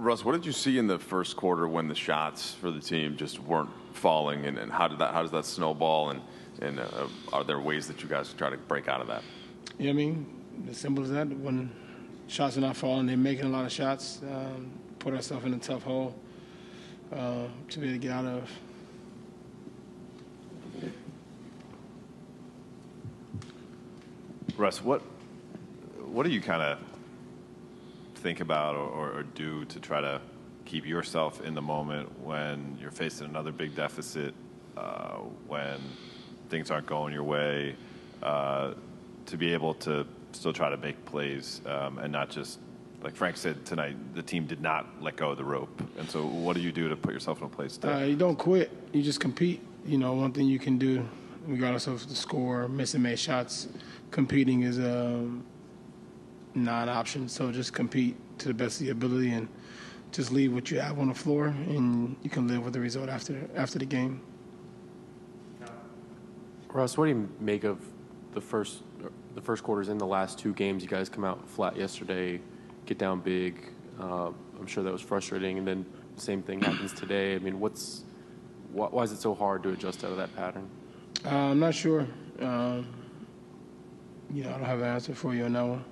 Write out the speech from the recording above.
Russ, what did you see in the first quarter when the shots for the team just weren't falling, and how does that snowball, and are there ways that you guys try to break out of that? Yeah, I mean, as simple as that. When shots are not falling, they're making a lot of shots. Put ourselves in a tough hole to be able to get out of. Russ, what do you kind of think about or do to try to keep yourself in the moment when you're facing another big deficit, when things aren't going your way, to be able to still try to make plays and not just, like Frank said tonight, the team did not let go of the rope. And so what do you do to put yourself in a place to? You don't quit. You just compete. You know, one thing you can do, regardless of the score, missing made shots, competing is a non-option. So just compete to the best of your ability and just leave what you have on the floor, and you can live with the result after the game. Russ, what do you make of the first quarters in the last two games? You guys come out flat yesterday, get down big. I'm sure that was frustrating, and then the same thing happens today. I mean, why is it so hard to adjust out of that pattern? I'm not sure. You know, I don't have an answer for you on that one.